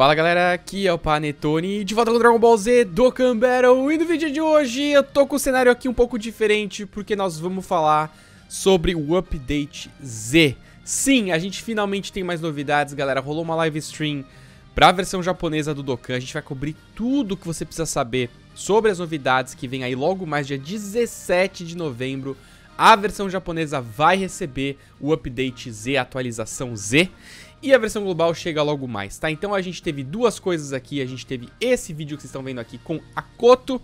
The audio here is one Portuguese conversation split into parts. Fala galera, aqui é o Panettoni, de volta com o Dragon Ball Z, Dokkan Battle. E no vídeo de hoje eu tô com um cenário aqui um pouco diferente, porque nós vamos falar sobre o Update Z. Sim, a gente finalmente tem mais novidades, galera. Rolou uma live stream pra versão japonesa do Dokkan. A gente vai cobrir tudo que você precisa saber sobre as novidades que vem aí logo mais, dia 17 de novembro. A versão japonesa vai receber o Update Z, a atualização Z. E a versão global chega logo mais, tá? Então a gente teve duas coisas aqui. A gente teve esse vídeo que vocês estão vendo aqui com a Koto,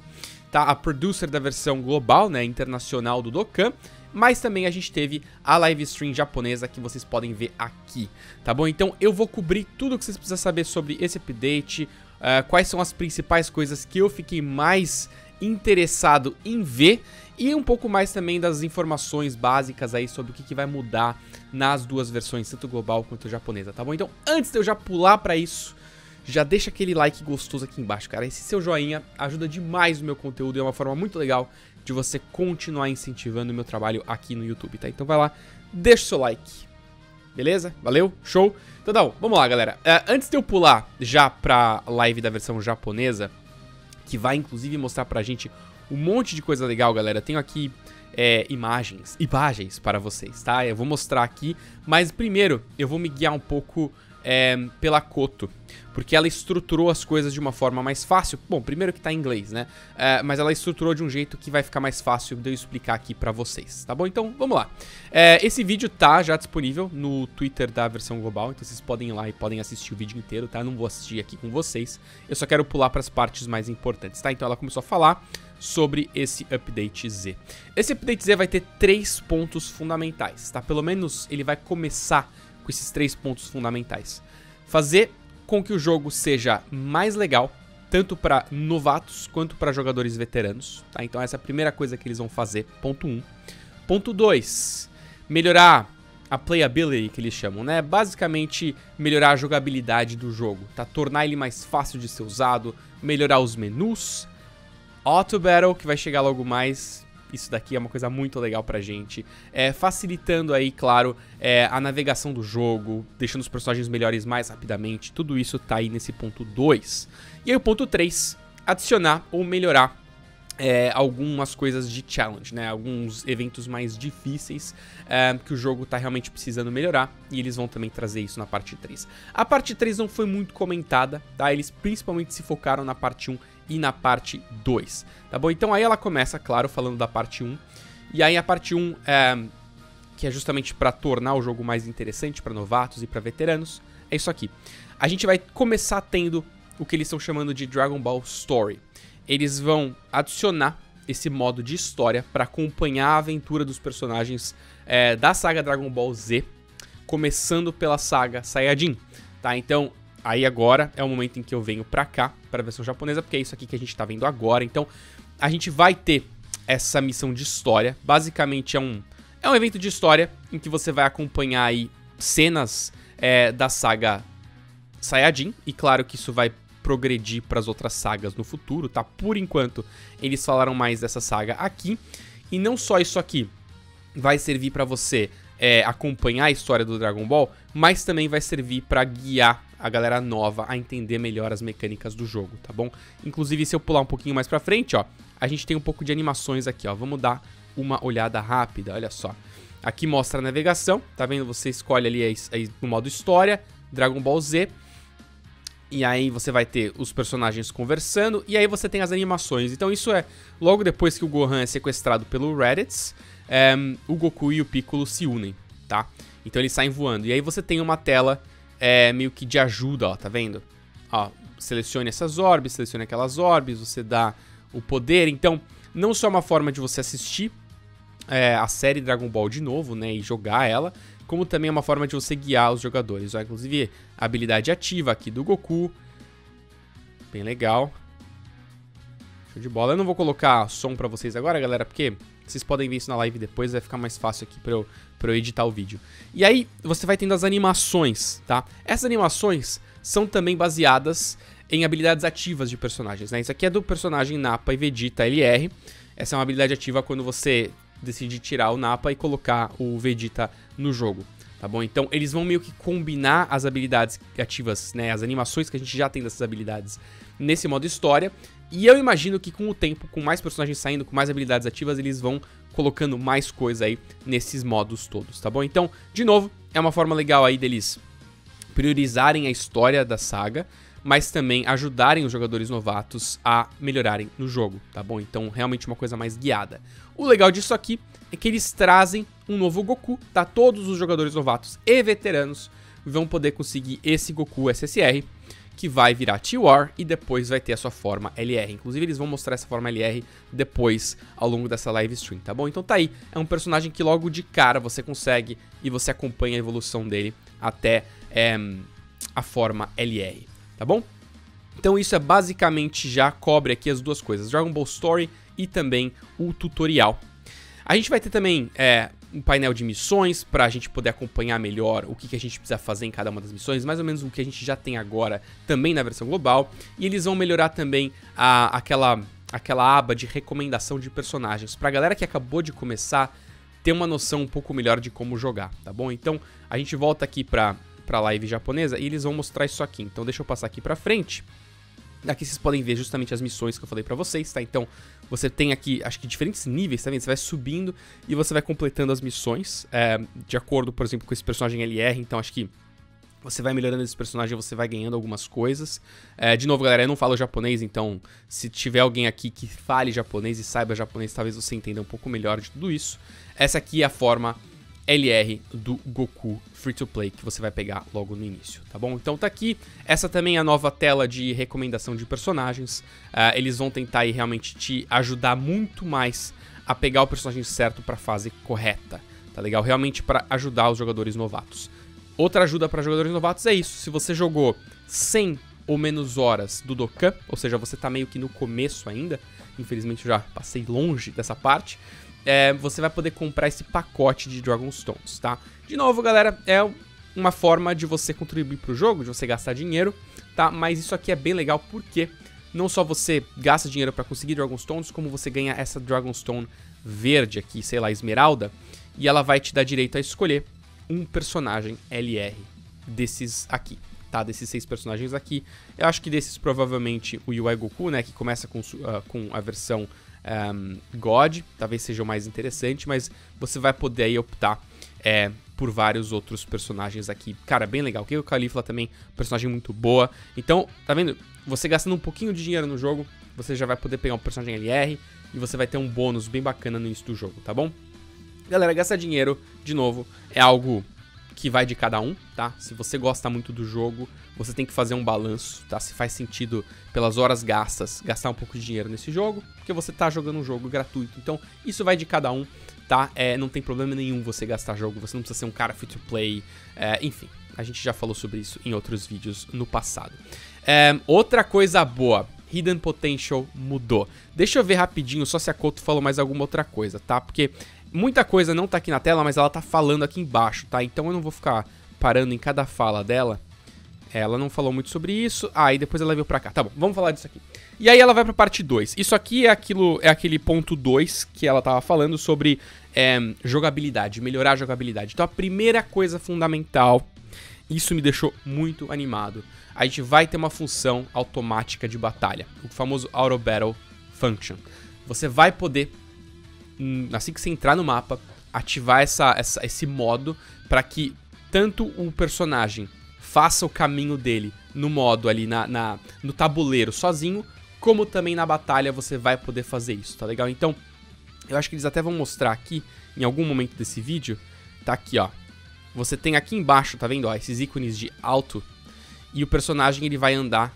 tá? A producer da versão global, né? Internacional do Dokkan. Mas também a gente teve a live stream japonesa que vocês podem ver aqui, tá bom? Então eu vou cobrir tudo o que vocês precisam saber sobre esse update. Quais são as principais coisas que eu fiquei mais interessado em ver. E um pouco mais também das informações básicas aí sobre o que vai mudar nas duas versões, tanto global quanto japonesa, tá bom? Então, antes de eu já pular pra isso, já deixa aquele like gostoso aqui embaixo, cara. Esse seu joinha ajuda demais o meu conteúdo e é uma forma muito legal de você continuar incentivando o meu trabalho aqui no YouTube, tá? Então vai lá, deixa o seu like, beleza? Valeu, show! Então tá bom, vamos lá, galera. Antes de eu pular já pra live da versão japonesa, que vai inclusive mostrar pra gente um monte de coisa legal, galera. Tenho aqui imagens para vocês, tá? Eu vou mostrar aqui, mas primeiro eu vou me guiar um pouco pela Koto, porque ela estruturou as coisas de uma forma mais fácil. Bom, primeiro que tá em inglês, né? Mas ela estruturou de um jeito que vai ficar mais fácil de eu explicar aqui pra vocês, tá bom? Então, vamos lá. Esse vídeo tá já disponível no Twitter da versão global, então vocês podem ir lá e podem assistir o vídeo inteiro, tá? Eu não vou assistir aqui com vocês, eu só quero pular pras partes mais importantes, tá? Então ela começou a falar sobre esse Update Z. Esse Update Z vai ter três pontos fundamentais, tá? Pelo menos ele vai começar com esses três pontos fundamentais. Fazer com que o jogo seja mais legal, tanto para novatos quanto para jogadores veteranos, tá? Então essa é a primeira coisa que eles vão fazer, ponto 1. Ponto 2, melhorar a playability, que eles chamam, né? Basicamente, melhorar a jogabilidade do jogo, tá? Tornar ele mais fácil de ser usado, melhorar os menus. AUTO-BATTLE, que vai chegar logo mais, isso daqui é uma coisa muito legal pra gente, facilitando aí, claro, a navegação do jogo, deixando os personagens melhores mais rapidamente, tudo isso tá aí nesse ponto 2. E aí o ponto 3, adicionar ou melhorar algumas coisas de challenge, né? Alguns eventos mais difíceis que o jogo tá realmente precisando melhorar, e eles vão também trazer isso na parte 3. A parte 3 não foi muito comentada, tá? Eles principalmente se focaram na parte 1 e na parte 2, tá bom? Então aí ela começa, claro, falando da parte 1. E aí a parte 1, que é justamente pra tornar o jogo mais interessante pra novatos e pra veteranos, é isso aqui. A gente vai começar tendo o que eles estão chamando de Dragon Ball Story. Eles vão adicionar esse modo de história pra acompanhar a aventura dos personagens da saga Dragon Ball Z, começando pela saga Saiyajin, tá? Então aí agora é o momento em que eu venho pra cá, pra versão japonesa, porque é isso aqui que a gente tá vendo agora. Então, a gente vai ter essa missão de história. Basicamente é um evento de história em que você vai acompanhar aí cenas da saga Saiyajin. E claro que isso vai progredir pras outras sagas no futuro, tá? Por enquanto, eles falaram mais dessa saga aqui. E não só isso aqui vai servir pra você acompanhar a história do Dragon Ball, mas também vai servir pra guiar a galera nova a entender melhor as mecânicas do jogo, tá bom? Inclusive, se eu pular um pouquinho mais pra frente, ó, a gente tem um pouco de animações aqui, ó. Vamos dar uma olhada rápida, olha só. Aqui mostra a navegação, tá vendo? Você escolhe ali no modo história, Dragon Ball Z. E aí você vai ter os personagens conversando, e aí você tem as animações. Então isso é logo depois que o Gohan é sequestrado pelo Raditz, o Goku e o Piccolo se unem, tá? Então eles saem voando. E aí você tem uma tela meio que de ajuda, ó, tá vendo? Ó, selecione essas orbes, selecione aquelas orbes, você dá o poder. Então, não só é uma forma de você assistir a série Dragon Ball de novo, né, e jogar ela, como também é uma forma de você guiar os jogadores, ó. Inclusive, a habilidade ativa aqui do Goku, bem legal. Show de bola. Eu não vou colocar som pra vocês agora, galera, porque vocês podem ver isso na live depois, vai ficar mais fácil aqui pra eu editar o vídeo. E aí, você vai tendo as animações, tá? Essas animações são também baseadas em habilidades ativas de personagens, né? Isso aqui é do personagem Nappa e Vegeta LR. Essa é uma habilidade ativa quando você decide tirar o Nappa e colocar o Vegeta no jogo, tá tá bom? Então eles vão meio que combinar as habilidades ativas, né, as animações que a gente já tem dessas habilidades nesse modo história. E eu imagino que com o tempo, com mais personagens saindo, com mais habilidades ativas, eles vão colocando mais coisa aí nesses modos todos, tá bom? Então, de novo, é uma forma legal aí deles priorizarem a história da saga, mas também ajudarem os jogadores novatos a melhorarem no jogo, tá bom? Então, realmente uma coisa mais guiada. O legal disso aqui é que eles trazem um novo Goku, tá? Todos os jogadores novatos e veteranos vão poder conseguir esse Goku SSR, que vai virar T-War e depois vai ter a sua forma LR. Inclusive, eles vão mostrar essa forma LR depois, ao longo dessa live stream, tá bom? Então tá aí, é um personagem que logo de cara você consegue e você acompanha a evolução dele até a forma LR, tá bom? Então isso é basicamente já cobre aqui as duas coisas, Dragon Ball Story e também o tutorial. A gente vai ter também um painel de missões para a gente poder acompanhar melhor o que a gente precisa fazer em cada uma das missões, mais ou menos o que a gente já tem agora também na versão global. E eles vão melhorar também aquela aba de recomendação de personagens, para a galera que acabou de começar ter uma noção um pouco melhor de como jogar, tá bom? Então a gente volta aqui para a live japonesa e eles vão mostrar isso aqui. Então deixa eu passar aqui para frente. Aqui vocês podem ver justamente as missões que eu falei pra vocês, tá? Então, você tem aqui, acho que diferentes níveis, tá vendo? Você vai subindo e você vai completando as missões, de acordo, por exemplo, com esse personagem LR. Então, acho que você vai melhorando esse personagem, você vai ganhando algumas coisas. De novo, galera, eu não falo japonês, então, se tiver alguém aqui que fale japonês e saiba japonês, talvez você entenda um pouco melhor de tudo isso. Essa aqui é a forma LR do Goku Free-to-Play, que você vai pegar logo no início, tá bom? Então tá aqui, essa também é a nova tela de recomendação de personagens. Eles vão tentar aí realmente te ajudar muito mais a pegar o personagem certo pra fase correta, tá legal? Realmente pra ajudar os jogadores novatos. Outra ajuda pra jogadores novatos é isso, se você jogou 100 ou menos horas do Dokkan, ou seja, você tá meio que no começo ainda, infelizmente eu já passei longe dessa parte, você vai poder comprar esse pacote de Dragon Stones, tá? De novo, galera, é uma forma de você contribuir pro jogo, de você gastar dinheiro, tá? Mas isso aqui é bem legal porque não só você gasta dinheiro pra conseguir Dragon Stones, como você ganha essa Dragon Stone verde aqui, sei lá, esmeralda, e ela vai te dar direito a escolher um personagem LR desses aqui, tá? Desses 6 personagens aqui. Eu acho que desses, provavelmente, o UI Goku, né? Que começa com a versão God, talvez seja o mais interessante, mas você vai poder aí optar por vários outros personagens aqui. Cara, bem legal. O Califla também, personagem muito boa. Então, tá vendo? Você gastando um pouquinho de dinheiro no jogo, você já vai poder pegar um personagem LR e você vai ter um bônus bem bacana no início do jogo, tá bom? Galera, gastar dinheiro, de novo, é algo que vai de cada um, tá? Se você gosta muito do jogo, você tem que fazer um balanço, tá? Se faz sentido, pelas horas gastas, gastar um pouco de dinheiro nesse jogo, porque você tá jogando um jogo gratuito. Então, isso vai de cada um, tá? Não tem problema nenhum você gastar jogo, você não precisa ser um cara free to play, enfim. A gente já falou sobre isso em outros vídeos no passado. Outra coisa boa, Hidden Potential mudou. Deixa eu ver rapidinho só se a Koto falou mais alguma outra coisa, tá? Porque muita coisa não tá aqui na tela, mas ela tá falando aqui embaixo, tá? Então eu não vou ficar parando em cada fala dela. Ela não falou muito sobre isso. Ah, e depois ela veio pra cá. Tá bom, vamos falar disso aqui. E aí ela vai pra parte 2. Isso aqui é aquele ponto 2 que ela tava falando sobre jogabilidade, melhorar a jogabilidade. Então a primeira coisa fundamental, isso me deixou muito animado. A gente vai ter uma função automática de batalha, o famoso AUTO-BATTLE Function. Você vai poder, assim que você entrar no mapa, ativar esse modo para que tanto o personagem faça o caminho dele no modo ali no tabuleiro sozinho, como também na batalha você vai poder fazer isso, tá legal? Então, eu acho que eles até vão mostrar aqui, em algum momento desse vídeo, tá aqui, ó. Você tem aqui embaixo, tá vendo, ó, esses ícones de auto, e o personagem ele vai andar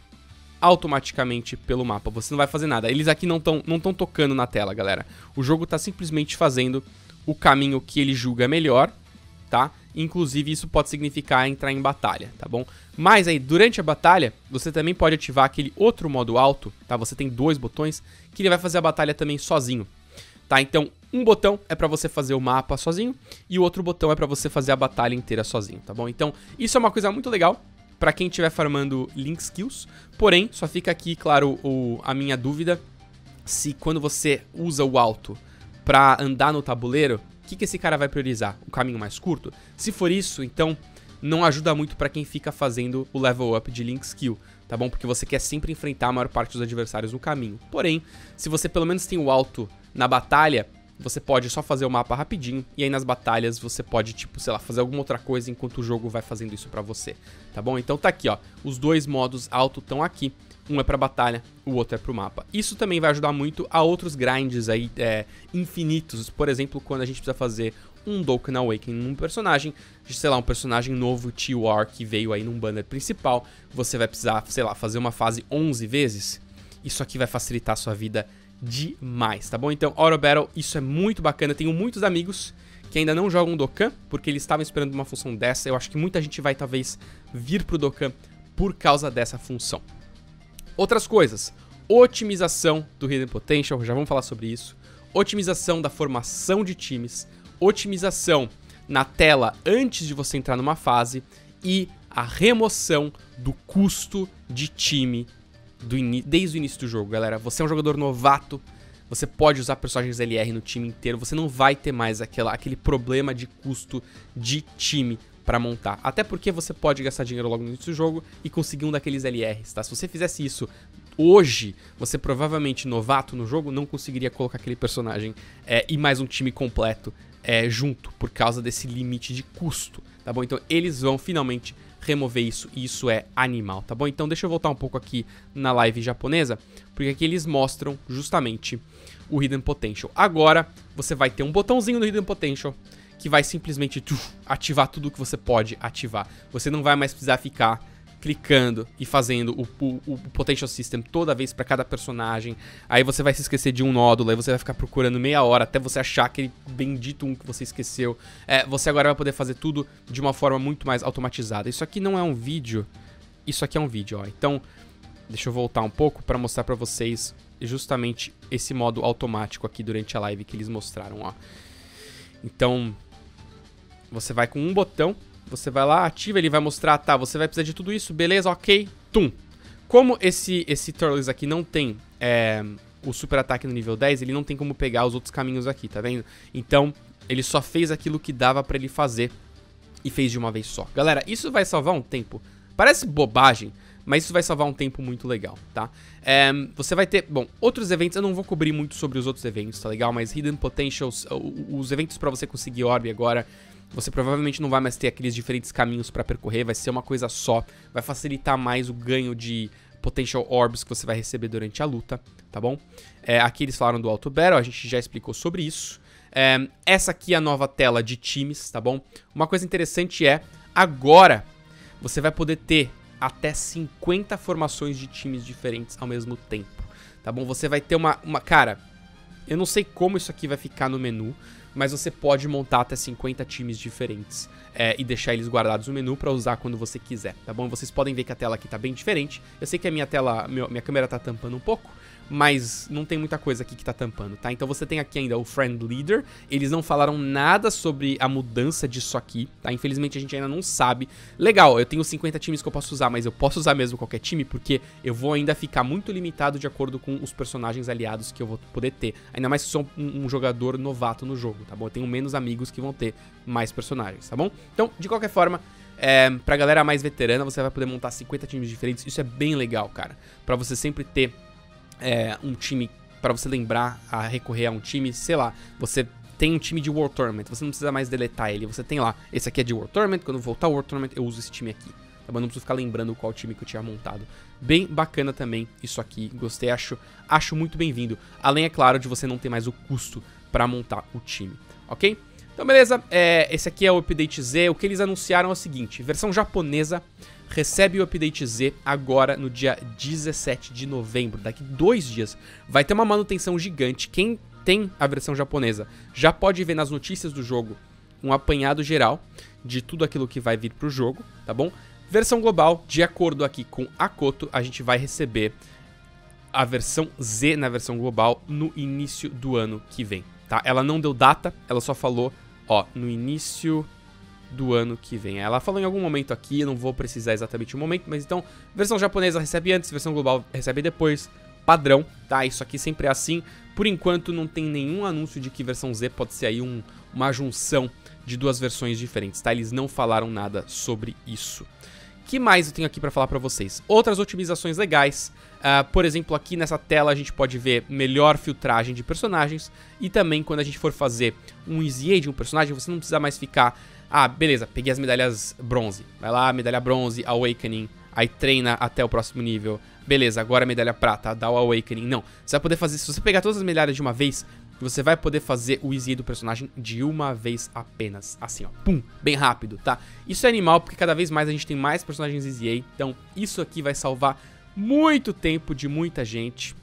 automaticamente pelo mapa, você não vai fazer nada. Eles aqui não tão tocando na tela, galera. O jogo tá simplesmente fazendo o caminho que ele julga melhor, tá? Inclusive isso pode significar entrar em batalha, tá bom? Mas aí, durante a batalha, você também pode ativar aquele outro modo auto, tá? Você tem 2 botões que ele vai fazer a batalha também sozinho, tá? Então, um botão é pra você fazer o mapa sozinho e o outro botão é pra você fazer a batalha inteira sozinho, tá bom? Então, isso é uma coisa muito legal pra quem estiver farmando Link Skills, porém, só fica aqui, claro, a minha dúvida, se quando você usa o auto pra andar no tabuleiro, que esse cara vai priorizar? O caminho mais curto? Se for isso, então não ajuda muito pra quem fica fazendo o level up de Link Skill, tá bom? Porque você quer sempre enfrentar a maior parte dos adversários no caminho. Porém, se você pelo menos tem o alto na batalha, você pode só fazer o mapa rapidinho, e aí nas batalhas você pode, tipo, sei lá, fazer alguma outra coisa enquanto o jogo vai fazendo isso pra você, tá bom? Então tá aqui, ó, os dois modos auto estão aqui, um é pra batalha, o outro é pro mapa. Isso também vai ajudar muito a outros grinds aí, infinitos, por exemplo, quando a gente precisa fazer um Dokken Awakening num personagem, sei lá, um personagem novo, T-War, que veio aí num banner principal, você vai precisar, sei lá, fazer uma fase 11 vezes, isso aqui vai facilitar a sua vida demais, tá bom? Então, AUTO-BATTLE, isso é muito bacana. Tenho muitos amigos que ainda não jogam Dokkan, porque eles estavam esperando uma função dessa. Eu acho que muita gente vai, talvez, vir pro Dokkan por causa dessa função. Outras coisas. Otimização do Hidden Potential, já vamos falar sobre isso. Otimização da formação de times. Otimização na tela antes de você entrar numa fase. E a remoção do custo de time desde o início do jogo, galera. Você é um jogador novato, você pode usar personagens LR no time inteiro, você não vai ter mais aquele problema de custo de time pra montar. Até porque você pode gastar dinheiro logo no início do jogo e conseguir um daqueles LRs, tá? Se você fizesse isso hoje, você provavelmente, novato no jogo, não conseguiria colocar aquele personagem e mais um time completo junto, por causa desse limite de custo, tá bom? Então eles vão finalmente remover isso, e isso é animal, tá bom? Então deixa eu voltar um pouco aqui na live japonesa, porque aqui eles mostram justamente o Hidden Potential. Agora você vai ter um botãozinho no Hidden Potential que vai simplesmente ativar tudo que você pode ativar. Você não vai mais precisar ficar clicando e fazendo o Potential System toda vez pra cada personagem. Aí você vai se esquecer de um nódulo, aí você vai ficar procurando meia hora até você achar aquele bendito um que você esqueceu. Você agora vai poder fazer tudo de uma forma muito mais automatizada. Isso aqui não é um vídeo, isso aqui é um vídeo, ó. Então, deixa eu voltar um pouco pra mostrar pra vocês justamente esse modo automático aqui durante a live que eles mostraram, ó. Então, você vai com um botão, você vai lá, ativa, ele vai mostrar, tá, você vai precisar de tudo isso, beleza, ok, tum. Como esse Turles aqui não tem o super ataque no nível 10, ele não tem como pegar os outros caminhos aqui, tá vendo? Então, ele só fez aquilo que dava pra ele fazer e fez de uma vez só. Galera, isso vai salvar um tempo, parece bobagem, mas isso vai salvar um tempo muito legal, tá? Você vai ter, bom, outros eventos, eu não vou cobrir muito sobre os outros eventos, tá legal? Mas Hidden Potentials, os eventos pra você conseguir Orb agora, você provavelmente não vai mais ter aqueles diferentes caminhos pra percorrer, vai ser uma coisa só, vai facilitar mais o ganho de Potential Orbs que você vai receber durante a luta, tá bom? Aqui eles falaram do AUTO-BATTLE, a gente já explicou sobre isso. Essa aqui é a nova tela de times, tá bom? Uma coisa interessante é, agora você vai poder ter até 50 formações de times diferentes ao mesmo tempo, tá bom? Você vai ter cara, eu não sei como isso aqui vai ficar no menu, mas você pode montar até 50 times diferentes e deixar eles guardados no menu pra usar quando você quiser, tá bom? Vocês podem ver que a tela aqui tá bem diferente. Eu sei que a minha tela, minha câmera tá tampando um pouco, mas não tem muita coisa aqui que tá tampando, tá? Então você tem aqui ainda o Friend Leader. Eles não falaram nada sobre a mudança disso aqui, tá? Infelizmente a gente ainda não sabe. Legal, eu tenho 50 times que eu posso usar, mas eu posso usar mesmo qualquer time, porque eu vou ainda ficar muito limitado de acordo com os personagens aliados que eu vou poder ter. Ainda mais se eu sou um jogador novato no jogo, tá bom? Eu tenho menos amigos que vão ter mais personagens, tá bom? Então, de qualquer forma, pra galera mais veterana, você vai poder montar 50 times diferentes. Isso é bem legal, cara, pra você sempre ter um time, pra você lembrar a recorrer a um time, sei lá, você tem um time de World Tournament, você não precisa mais deletar ele, você tem lá, esse aqui é de World Tournament, quando voltar ao World Tournament eu uso esse time aqui, tá bom? Não preciso ficar lembrando qual time que eu tinha montado. Bem bacana também isso aqui, gostei, acho muito bem-vindo, além, é claro, de você não ter mais o custo pra montar o time, ok? Então beleza, esse aqui é o Update Z, o que eles anunciaram é o seguinte, versão japonesa recebe o Update Z agora no dia 17 de novembro, daqui 2 dias. Vai ter uma manutenção gigante, quem tem a versão japonesa já pode ver nas notícias do jogo um apanhado geral de tudo aquilo que vai vir pro jogo, tá bom? Versão global, de acordo aqui com a Koto, a gente vai receber a versão Z na versão global no início do ano que vem, tá? Ela não deu data, ela só falou, ó, no início do ano que vem. Ela falou em algum momento aqui, eu não vou precisar exatamente o momento, mas então, versão japonesa recebe antes, versão global recebe depois, padrão, tá? Isso aqui sempre é assim. Por enquanto não tem nenhum anúncio de que versão Z pode ser aí um, uma junção de duas versões diferentes, tá? Eles não falaram nada sobre isso. O que mais eu tenho aqui pra falar pra vocês? Outras otimizações legais, por exemplo, aqui nessa tela a gente pode ver melhor filtragem de personagens, e também quando a gente for fazer um EZA de um personagem, você não precisa mais ficar, ah, beleza, peguei as medalhas bronze, vai lá, medalha bronze, Awakening, aí treina até o próximo nível, beleza, agora medalha prata, dá o Awakening, não, você vai poder fazer, se você pegar todas as medalhas de uma vez, você vai poder fazer o EZA do personagem de uma vez apenas, assim ó, pum, bem rápido, tá? Isso é animal porque cada vez mais a gente tem mais personagens EZA, então isso aqui vai salvar muito tempo de muita gente.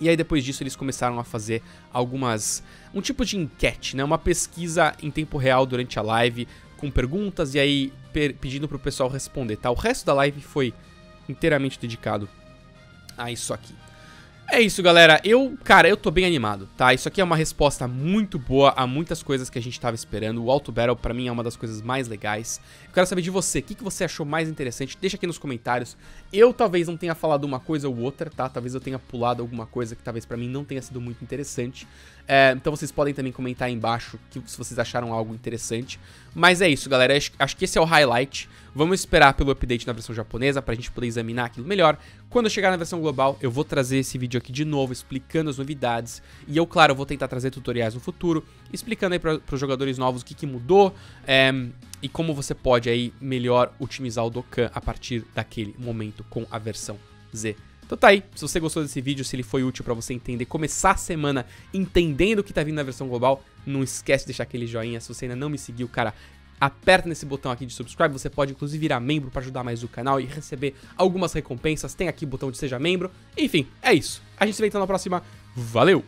E aí depois disso eles começaram a fazer algumas, um tipo de enquete, né? Uma pesquisa em tempo real durante a live, com perguntas e aí pedindo pro pessoal responder, tá? O resto da live foi inteiramente dedicado a isso aqui. É isso, galera. Cara, eu tô bem animado, tá? Isso aqui é uma resposta muito boa a muitas coisas que a gente tava esperando. O AUTO-BATTLE, pra mim, é uma das coisas mais legais. Eu quero saber de você. O que você achou mais interessante? Deixa aqui nos comentários. Eu talvez não tenha falado uma coisa ou outra, tá? Talvez eu tenha pulado alguma coisa que talvez pra mim não tenha sido muito interessante. Então vocês podem também comentar aí embaixo se vocês acharam algo interessante. Mas é isso, galera. Acho que esse é o highlight. Vamos esperar pelo update na versão japonesa pra gente poder examinar aquilo melhor. Quando eu chegar na versão global, eu vou trazer esse vídeo aqui de novo, explicando as novidades. E eu, claro, vou tentar trazer tutoriais no futuro, explicando aí para os jogadores novos o que mudou e como você pode aí melhor otimizar o Dokkan a partir daquele momento com a versão Z. Então tá aí, se você gostou desse vídeo, se ele foi útil pra você entender, começar a semana entendendo o que tá vindo na versão global, não esquece de deixar aquele joinha. Se você ainda não me seguiu, cara, aperta nesse botão aqui de subscribe, você pode inclusive virar membro pra ajudar mais o canal e receber algumas recompensas, tem aqui o botão de seja membro. Enfim, é isso, a gente se vê então na próxima, valeu!